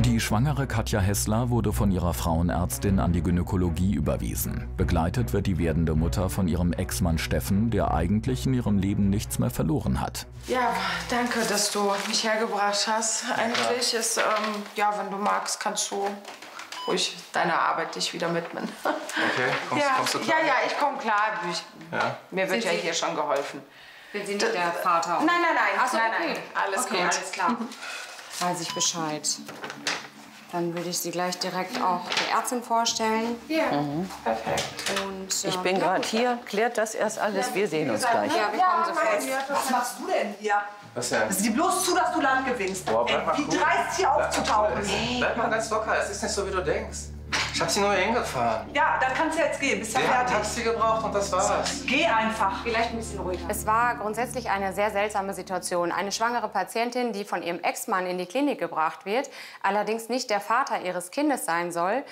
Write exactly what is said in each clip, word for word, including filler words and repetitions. Die schwangere Katja Hessler wurde von ihrer Frauenärztin an die Gynäkologie überwiesen. Begleitet wird die werdende Mutter von ihrem Ex-Mann Steffen, der eigentlich in ihrem Leben nichts mehr verloren hat. Ja, danke, dass du mich hergebracht hast. Eigentlich ist, ähm, ja, wenn du magst, kannst du ruhig deiner Arbeit dich wieder widmen. Okay, kommst, ja, kommst du klar? Ja, ja, ich komme klar. Ich, ja. Mir wird Sind ja Sie? hier schon geholfen. Will sie nicht der Vater? Nein, nein, nein. So, nein, nein. Okay. Alles okay, gut. Alles klar. Weiß ich Bescheid. Dann würde ich Sie gleich direkt auch der Ärztin vorstellen. Ja, mhm. Perfekt. Und, äh, ich bin gerade hier, klärt das erst alles. Ja, wir sehen uns gleich. Ja, wir ja, kommen sofort. Ja, was machst du denn hier? Was denn? Lass dir bloß zu, dass du Land gewinnst. Boah, bleib mal cool. Wie dreist hier aufzutauchen. Hey. Bleib mal ganz locker, es ist nicht so, wie du denkst. Ich hab sie nur hingefahren. Ja, dann kannst du jetzt gehen. Bist ja fertig. Hat sie gebraucht und das war's. Geh einfach. Vielleicht ein bisschen ruhiger. Es war grundsätzlich eine sehr seltsame Situation. Eine schwangere Patientin, die von ihrem Ex-Mann in die Klinik gebracht wird, allerdings nicht der Vater ihres Kindes sein soll.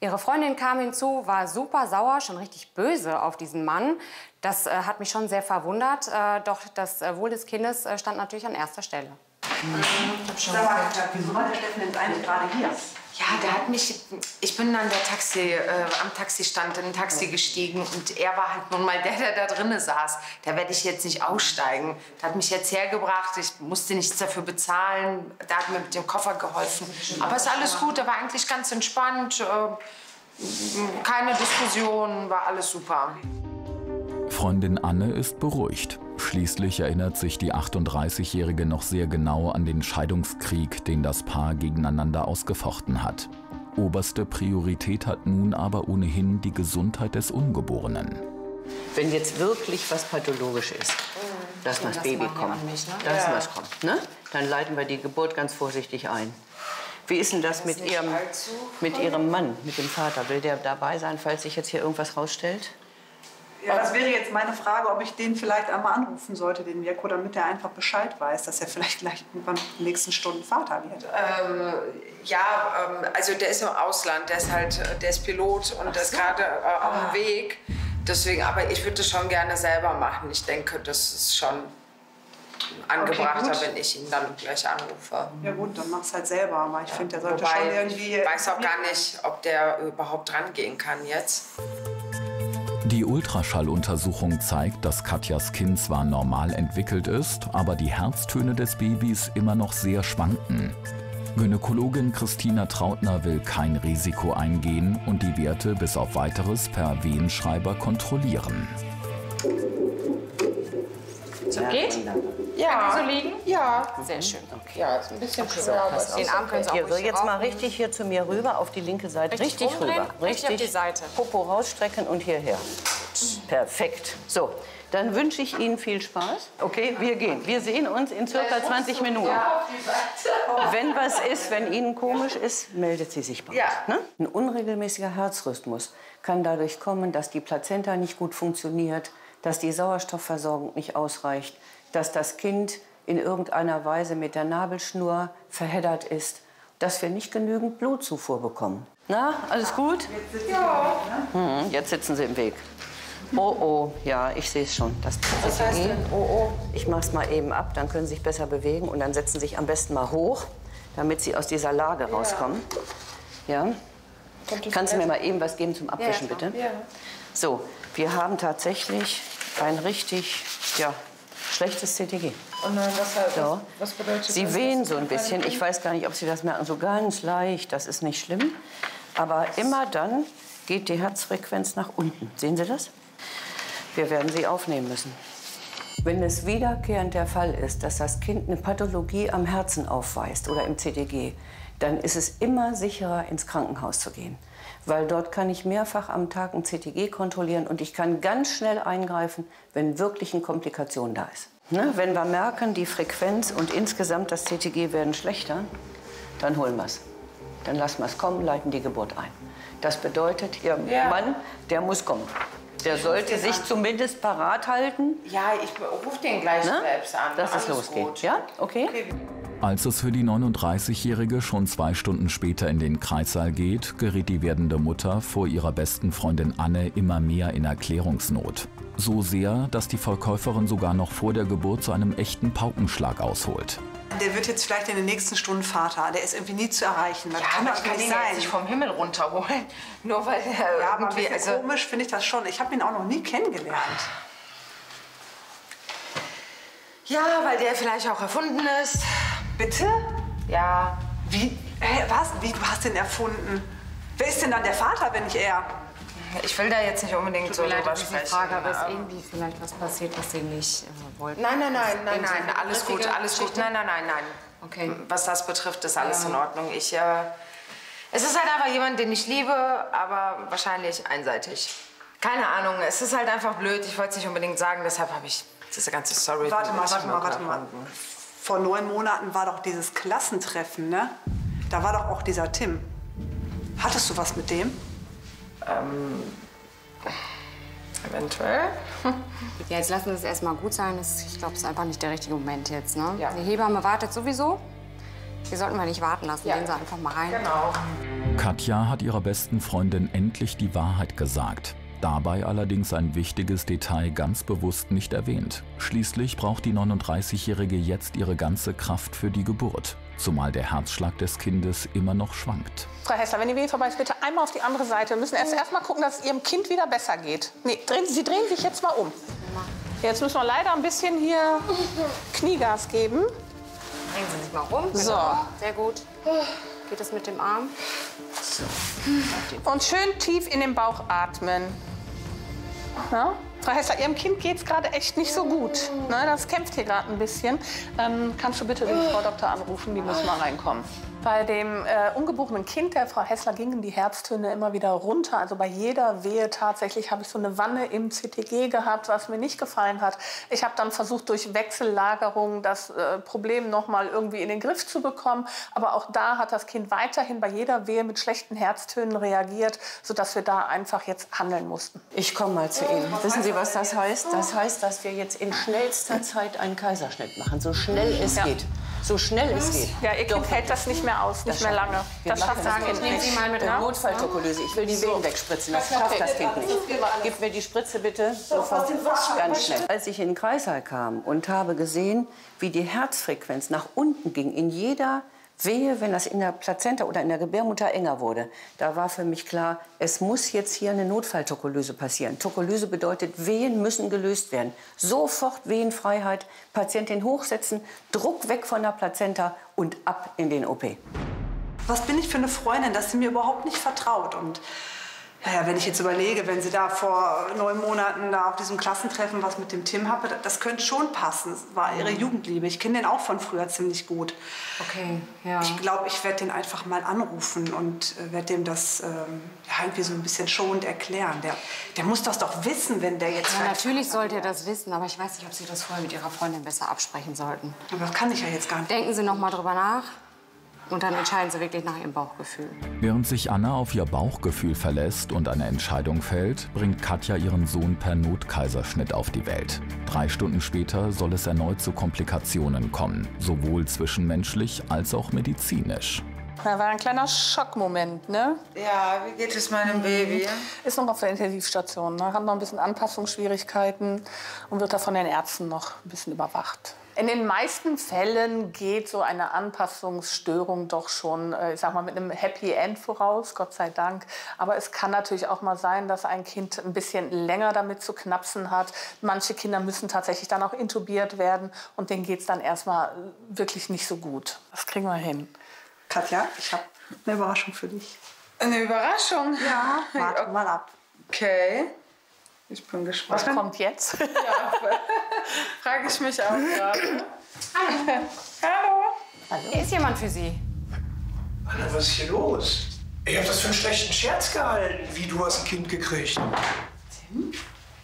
Ihre Freundin kam hinzu, war super sauer, schon richtig böse auf diesen Mann. Das äh, hat mich schon sehr verwundert. Äh, doch das äh, Wohl des Kindes äh, stand natürlich an erster Stelle. Mhm. Ich hab mal gedacht, wieso war der Steffen jetzt eigentlich gerade hier? Ja, der hat mich, ich bin an der Taxi, äh, am Taxistand in ein Taxi gestiegen und er war halt nun mal der, der da drinnen saß. Da werde ich jetzt nicht aussteigen. Der hat mich jetzt hergebracht, ich musste nichts dafür bezahlen. Der hat mir mit dem Koffer geholfen. Aber ist alles gut, er war eigentlich ganz entspannt. Äh, keine Diskussion, war alles super. Freundin Anne ist beruhigt. Schließlich erinnert sich die achtunddreißigjährige noch sehr genau an den Scheidungskrieg, den das Paar gegeneinander ausgefochten hat. Oberste Priorität hat nun aber ohnehin die Gesundheit des Ungeborenen. Wenn jetzt wirklich was pathologisch ist, lass mal das Baby kommen, lass mal es kommen, ne? Dann leiten wir die Geburt ganz vorsichtig ein. Wie ist denn das mit ihrem, mit ihrem Mann, mit dem Vater? Will der dabei sein, falls sich jetzt hier irgendwas rausstellt? Ja, das wäre jetzt meine Frage, ob ich den vielleicht einmal anrufen sollte, den Mirko, damit er einfach Bescheid weiß, dass er vielleicht gleich irgendwann in den nächsten Stunden Vater wird. Ähm, ja, ähm, also der ist im Ausland, der ist halt, der ist Pilot und der ist gerade äh, auf dem Weg. Deswegen, aber ich würde das schon gerne selber machen. Ich denke, das ist schon angebrachter, okay, wenn ich ihn dann gleich anrufe. Ja gut, dann mach's halt selber, aber ich ja. finde, der sollte Wobei, schon irgendwie... Ich weiß auch gar nicht, ob der überhaupt rangehen kann jetzt. Die Ultraschalluntersuchung zeigt, dass Katjas Kind zwar normal entwickelt ist, aber die Herztöne des Babys immer noch sehr schwanken. Gynäkologin Christina Trautner will kein Risiko eingehen und die Werte bis auf Weiteres per Wehenschreiber kontrollieren. So geht? Ja. Kann die so liegen? Ja. Sehr schön. Okay. Ja, ist ein bisschen okay. schön. So, den Arm können Sie auch Ihr will jetzt mal richtig hier zu mir rüber, auf die linke Seite. Richtig, richtig rüber. Richtig auf die Seite. Popo rausstrecken und hierher. Mhm. Perfekt. So, dann wünsche ich Ihnen viel Spaß. Okay, wir gehen. Wir sehen uns in circa zwanzig Minuten. Ja, auf die Seite. Wenn was ist, wenn Ihnen komisch ist, meldet sie sich bei uns. Ja. Ne? Ein unregelmäßiger Herzrhythmus kann dadurch kommen, dass die Plazenta nicht gut funktioniert, dass die Sauerstoffversorgung nicht ausreicht, dass das Kind in irgendeiner Weise mit der Nabelschnur verheddert ist, dass wir nicht genügend Blutzufuhr bekommen. Na, alles gut? Ja. Hm, jetzt sitzen Sie im Weg. Oh, oh, ja, ich sehe es schon. Das Was heißt denn? Oh, oh. Ich mache es mal eben ab, dann können Sie sich besser bewegen und dann setzen Sie sich am besten mal hoch, damit Sie aus dieser Lage rauskommen. Ja. Ja. Kannst du mir mal eben was geben zum Abwischen, ja, bitte? Ja. So, wir haben tatsächlich ein richtig, ja, schlechtes C T G. Oh nein, was, halt, so. was bedeutet das? Sie wehen so ein bisschen. Ich weiß gar nicht, ob Sie das merken. So ganz leicht, das ist nicht schlimm. Aber immer dann geht die Herzfrequenz nach unten. Sehen Sie das? Wir werden sie aufnehmen müssen. Wenn es wiederkehrend der Fall ist, dass das Kind eine Pathologie am Herzen aufweist oder im C T G, dann ist es immer sicherer, ins Krankenhaus zu gehen. Weil dort kann ich mehrfach am Tag ein C T G kontrollieren und ich kann ganz schnell eingreifen, wenn wirklich eine Komplikation da ist. Ne? Wenn wir merken, die Frequenz und insgesamt das C T G werden schlechter, dann holen wir es. Dann lassen wir es kommen, leiten die Geburt ein. Das bedeutet, Ihr ja. Mann, der muss kommen. Der ich sollte sich an. zumindest parat halten. Ja, ich rufe den gleich ne? selbst an. Dass es losgeht. Ja? Okay. okay. Als es für die neununddreißigjährige schon zwei Stunden später in den Kreissaal geht, gerät die werdende Mutter vor ihrer besten Freundin Anne immer mehr in Erklärungsnot. So sehr, dass die Verkäuferin sogar noch vor der Geburt zu einem echten Paukenschlag ausholt. Der wird jetzt vielleicht in den nächsten Stunden Vater. Der ist irgendwie nie zu erreichen. Das ja, kann aber ich kann nicht ihn sein. Nicht vom Himmel runterholen. Nur weil er ja, aber irgendwie, also komisch finde ich das schon. Ich habe ihn auch noch nie kennengelernt. Ja, weil der vielleicht auch erfunden ist. Bitte? Ja. Wie? Hä, was? Wie, du hast den erfunden? Wer ist denn dann der Vater, wenn nicht er? Ich will da jetzt nicht unbedingt so drüber sprechen. Ich frage, aber ist irgendwie vielleicht was passiert, was Sie nicht wollten? Nein, nein, nein, nein, nein, alles gut, alles gut. Nein, nein, nein, nein. Okay. Was das betrifft, ist alles in Ordnung. Ich, äh, es ist halt einfach jemand, den ich liebe, aber wahrscheinlich einseitig. Keine Ahnung, es ist halt einfach blöd. Ich wollte es nicht unbedingt sagen, deshalb habe ich diese ganze Story... Warte mal, warte mal, warte mal. Vor neun Monaten war doch dieses Klassentreffen, ne? Da war doch auch dieser Tim. Hattest du was mit dem? Ähm, eventuell. Ja, jetzt lassen wir es erstmal gut sein. Das, ich glaube, es ist einfach nicht der richtige Moment jetzt. Ne? Ja. Die Hebamme wartet sowieso. Die sollten wir nicht warten lassen. Ja. Gehen Sie einfach mal rein. Genau. Katja hat ihrer besten Freundin endlich die Wahrheit gesagt. Dabei allerdings ein wichtiges Detail ganz bewusst nicht erwähnt. Schließlich braucht die neununddreißigjährige jetzt ihre ganze Kraft für die Geburt. Zumal der Herzschlag des Kindes immer noch schwankt. Frau Hessler, wenn die Wehen vorbei ist, bitte einmal auf die andere Seite. Wir müssen erst, erst mal gucken, dass es Ihrem Kind wieder besser geht. Nee, drehen, Sie drehen sich jetzt mal um. Jetzt müssen wir leider ein bisschen hier Kniegas geben. Drehen Sie sich mal rum. So. Genau. Sehr gut. Geht das mit dem Arm? So. Und schön tief in den Bauch atmen. Na? Frau Hessler, Ihrem Kind geht es gerade echt nicht so gut. Ne? Das kämpft hier gerade ein bisschen. Ähm, kannst du bitte den Frau Doktor anrufen, die muss mal reinkommen. Bei dem äh, ungeborenen Kind der Frau Hessler gingen die Herztöne immer wieder runter. Also bei jeder Wehe tatsächlich habe ich so eine Wanne im C T G gehabt, was mir nicht gefallen hat. Ich habe dann versucht, durch Wechsellagerung das äh, Problem noch mal irgendwie in den Griff zu bekommen. Aber auch da hat das Kind weiterhin bei jeder Wehe mit schlechten Herztönen reagiert, sodass wir da einfach jetzt handeln mussten. Ich komme mal zu Ihnen. Wissen Sie, was das heißt? Das heißt, dass wir jetzt in schnellster Zeit einen Kaiserschnitt machen, so schnell es ja. geht. So schnell es geht. Ja, ihr Kind hält das nicht mehr aus, nicht mehr lange. Das schafft das Kind nicht. Nehmen Sie mal mit raus. Notfalltokolyse. Ich will die Wehen wegspritzen. Das schafft das Kind nicht. Gib mir die Spritze bitte sofort, ganz schnell. Als ich in den Kreißsaal kam und habe gesehen, wie die Herzfrequenz nach unten ging, in jeder Wehe, wenn das in der Plazenta oder in der Gebärmutter enger wurde, da war für mich klar, es muss jetzt hier eine Notfalltokolyse passieren. Tokolyse bedeutet, Wehen müssen gelöst werden. Sofort Wehenfreiheit, Patientin hochsetzen, Druck weg von der Plazenta und ab in den O P. Was bin ich für eine Freundin, dass sie mir überhaupt nicht vertraut? Und naja, wenn ich jetzt überlege, wenn sie da vor neun Monaten da auf diesem Klassentreffen was mit dem Tim hatte, das könnte schon passen. Das war ihre Jugendliebe. Ich kenne den auch von früher ziemlich gut. Okay, ja. Ich glaube, ich werde den einfach mal anrufen und werde dem das ähm, ja, irgendwie so ein bisschen schonend erklären. Der, der muss das doch wissen, wenn der jetzt... Ja, natürlich sollte er das wissen, aber ich weiß nicht, ob Sie das vorher mit Ihrer Freundin besser absprechen sollten. Aber das kann ich ja jetzt gar nicht. Denken Sie noch mal drüber nach. Und dann entscheiden sie wirklich nach ihrem Bauchgefühl. Während sich Anne auf ihr Bauchgefühl verlässt und eine Entscheidung fällt, bringt Katja ihren Sohn per Notkaiserschnitt auf die Welt. Drei Stunden später soll es erneut zu Komplikationen kommen, sowohl zwischenmenschlich als auch medizinisch. Da war ein kleiner Schockmoment, ne? Ja, wie geht es meinem Baby? Ist noch auf der Intensivstation, ne? Hat noch ein bisschen Anpassungsschwierigkeiten und wird da von den Ärzten noch ein bisschen überwacht. In den meisten Fällen geht so eine Anpassungsstörung doch schon, ich sag mal, mit einem Happy End voraus, Gott sei Dank. Aber es kann natürlich auch mal sein, dass ein Kind ein bisschen länger damit zu knapsen hat. Manche Kinder müssen tatsächlich dann auch intubiert werden und denen geht es dann erstmal wirklich nicht so gut. Das kriegen wir hin. Katja, ich habe eine Überraschung für dich. Eine Überraschung? Ja, warte okay. mal ab. Okay. Ich bin gespannt. Was kommt jetzt? Ja, frage ich mich auch gerade. Hallo. Hallo. Hallo. Hier ist jemand für Sie. Anna, was ist hier los? Ich habe das für einen schlechten Scherz gehalten, wie du hast ein Kind gekriegt. Tim?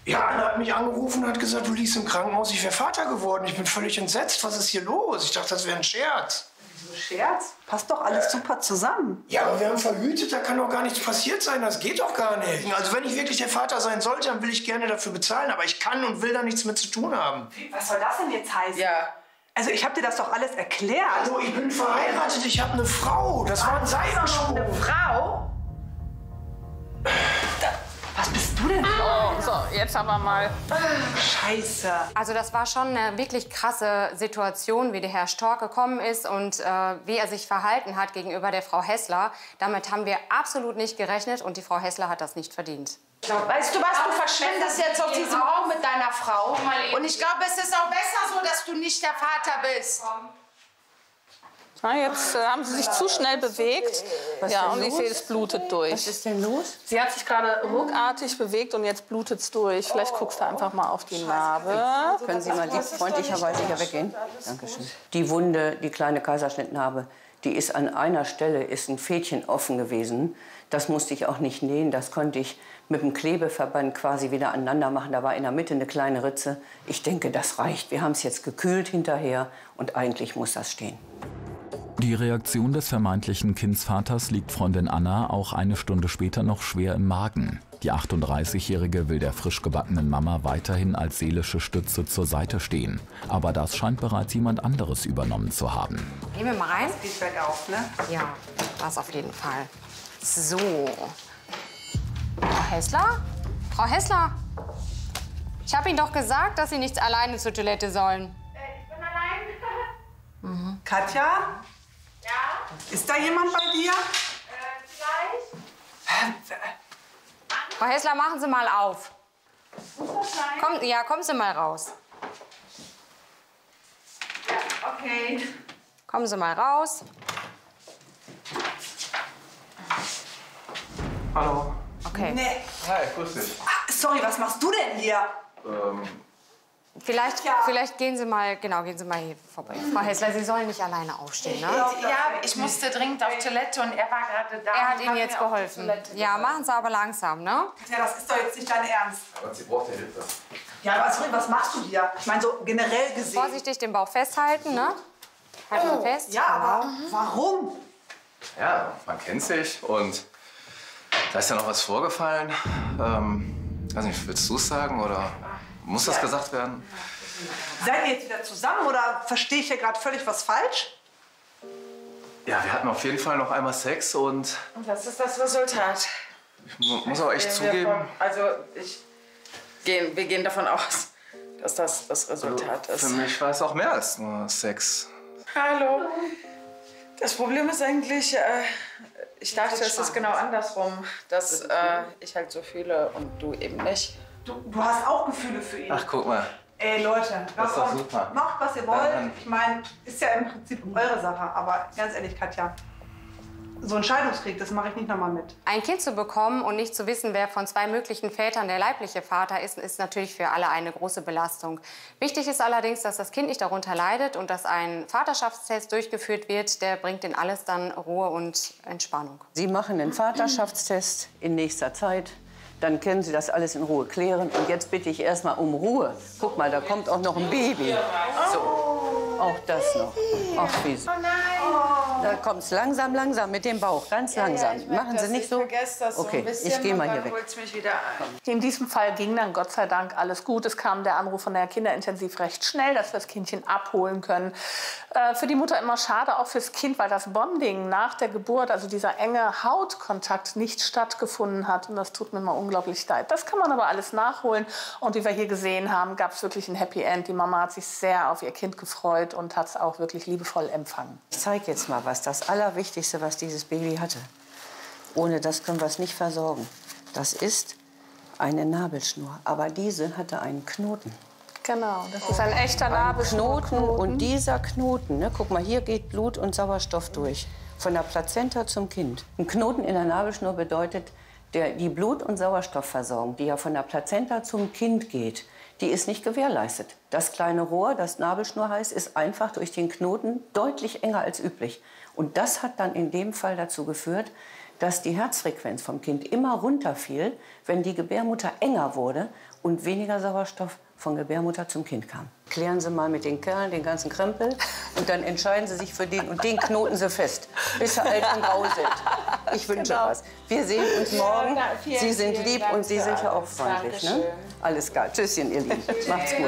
Ja, Anna hat mich angerufen und hat gesagt, du liegst im Krankenhaus, ich wäre Vater geworden. Ich bin völlig entsetzt. Was ist hier los? Ich dachte, das wäre ein Scherz. Wieso Scherz? Passt doch alles super zusammen. Ja, aber wir haben verhütet, da kann doch gar nichts passiert sein. Das geht doch gar nicht. Also wenn ich wirklich der Vater sein sollte, dann will ich gerne dafür bezahlen. Aber ich kann und will da nichts mit zu tun haben. Was soll das denn jetzt heißen? Ja. Also ich habe dir das doch alles erklärt. Also ich bin verheiratet, ich habe eine Frau. Das war ein Seilensprung. Eine Frau? Was bist du du denn? Oh, so, jetzt aber mal. Scheiße. Also das war schon eine wirklich krasse Situation, wie der Herr Stork gekommen ist und äh, wie er sich verhalten hat gegenüber der Frau Hessler. Damit haben wir absolut nicht gerechnet und die Frau Hessler hat das nicht verdient. Weißt du was, du verschwindest jetzt aus diesem Raum mit deiner Frau. Und ich glaube, es ist auch besser so, dass du nicht der Vater bist. Na, jetzt äh, haben sie sich zu schnell bewegt. Was ja, und los? Ich sehe, es blutet durch. Was ist denn los? Sie hat sich gerade ruckartig bewegt und jetzt blutet es durch. Vielleicht guckst du einfach mal auf die Narbe. Können Sie mal lieb freundlicherweise hier weggehen? Dankeschön. Die Wunde, die kleine Kaiserschnittnarbe, die ist an einer Stelle, ist ein Fädchen offen gewesen. Das musste ich auch nicht nähen, das konnte ich mit dem Klebeverband quasi wieder aneinander machen. Da war in der Mitte eine kleine Ritze. Ich denke, das reicht. Wir haben es jetzt gekühlt hinterher und eigentlich muss das stehen. Die Reaktion des vermeintlichen Kindsvaters liegt Freundin Anna auch eine Stunde später noch schwer im Magen. Die achtunddreißigjährige will der frisch gebackenen Mama weiterhin als seelische Stütze zur Seite stehen. Aber das scheint bereits jemand anderes übernommen zu haben. Gehen wir mal rein. Das geht bergauf, ne? Ja, das auf jeden Fall. So. Frau Hessler? Frau Hessler? Ich habe Ihnen doch gesagt, dass Sie nicht alleine zur Toilette sollen. Äh, ich bin allein. Mhm. Katja? Ja? Ist da jemand bei dir? Äh, vielleicht. Frau Hessler, machen Sie mal auf. Muss das sein? Komm, ja, kommen Sie mal raus. Ja, okay. Kommen Sie mal raus. Hallo. Okay. Nee. Hi, grüß dich. Ah, sorry, was machst du denn hier? Ähm. Vielleicht, ja. vielleicht gehen Sie mal, genau, gehen Sie mal hier vorbei. Frau Hessler, Sie sollen nicht alleine aufstehen, ne? Ja, ich musste dringend auf Toilette und er war gerade da. Er hat Ihnen jetzt geholfen. Ja, machen Sie aber langsam, ne? Ja, das ist doch jetzt nicht dein Ernst. Aber sie braucht ja Hilfe. Ja, aber sorry, was machst du hier? Ich meine, so generell gesehen. Vorsichtig den Bauch festhalten, ne? Halten oh, fest. Ja, aber mhm. warum? Ja, man kennt sich und da ist ja noch was vorgefallen. Ähm, weiß nicht, willst du es sagen oder? Muss das gesagt werden? Seid ihr jetzt wieder zusammen oder verstehe ich hier gerade völlig was falsch? Ja, wir hatten auf jeden Fall noch einmal Sex und... Und das ist das Resultat. Ich muss auch echt zugeben... Davon, also, ich, gehen, wir gehen davon aus, dass das das Resultat also, ist. Für mich war es auch mehr als nur Sex. Hallo. Das Problem ist eigentlich, äh, ich dachte, es ist genau andersrum. Dass äh, ich halt so fühle und du eben nicht. Du, du hast auch Gefühle für ihn. Ach, guck mal. Ey, Leute, das ist doch super. Macht, was ihr wollt. Ich meine, ist ja im Prinzip eure Sache. Aber ganz ehrlich, Katja, so einen Scheidungskrieg, das mache ich nicht nochmal mit. Ein Kind zu bekommen und nicht zu wissen, wer von zwei möglichen Vätern der leibliche Vater ist, ist natürlich für alle eine große Belastung. Wichtig ist allerdings, dass das Kind nicht darunter leidet und dass ein Vaterschaftstest durchgeführt wird. Der bringt in alles dann Ruhe und Entspannung. Sie machen den Vaterschaftstest in nächster Zeit. Dann können Sie das alles in Ruhe klären. Und jetzt bitte ich erstmal um Ruhe. Guck mal, da kommt auch noch ein Baby. So, auch das noch. Ach, wie so. Oh nein. Da kommt es langsam, langsam mit dem Bauch, ganz langsam. Ja, ja, Machen Sie nicht so. Ich vergesse das so ein bisschen, ich gehe mal hier weg. Mich wieder ein. In diesem Fall ging dann Gott sei Dank alles gut. Es kam der Anruf von der Kinderintensiv recht schnell, dass wir das Kindchen abholen können. Äh, für die Mutter immer schade, auch fürs Kind, weil das Bonding nach der Geburt, also dieser enge Hautkontakt, nicht stattgefunden hat. Und das tut mir mal unglaublich leid. Das kann man aber alles nachholen. Und wie wir hier gesehen haben, gab es wirklich ein Happy End. Die Mama hat sich sehr auf ihr Kind gefreut und hat es auch wirklich liebevoll empfangen. Ich zeige jetzt mal was. Das Allerwichtigste, was dieses Baby hatte. Ohne das können wir es nicht versorgen. Das ist eine Nabelschnur. Aber diese hatte einen Knoten. Genau, das ist ein echter Nabelschnurknoten. Und dieser Knoten, ne, guck mal, hier geht Blut und Sauerstoff durch. Von der Plazenta zum Kind. Ein Knoten in der Nabelschnur bedeutet, der, die Blut- und Sauerstoffversorgung, die ja von der Plazenta zum Kind geht, die ist nicht gewährleistet. Das kleine Rohr, das Nabelschnur heißt, ist einfach durch den Knoten deutlich enger als üblich. Und das hat dann in dem Fall dazu geführt, dass die Herzfrequenz vom Kind immer runterfiel, wenn die Gebärmutter enger wurde und weniger Sauerstoff von Gebärmutter zum Kind kam. Klären Sie mal mit den Kerlen den ganzen Krempel und dann entscheiden Sie sich für den und den knoten Sie fest, bis Sie alt und grau sind. Ich wünsche genau. was. Wir sehen uns morgen. Ja, vielen, Sie sind lieb Dank und Sie sind ja auch freundlich. Ne? Alles klar. Tschüsschen, ihr Lieben. Macht's gut.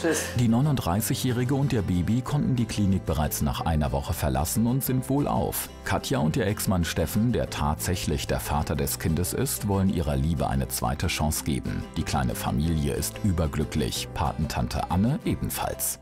Tschüss. Die neununddreißigjährige und ihr Baby konnten die Klinik bereits nach einer Woche verlassen und sind wohlauf. Katja und ihr Ex-Mann Steffen, der tatsächlich der Vater des Kindes ist, wollen ihrer Liebe eine zweite Chance geben. Die kleine Familie ist überglücklich, Patentante Anne ebenfalls.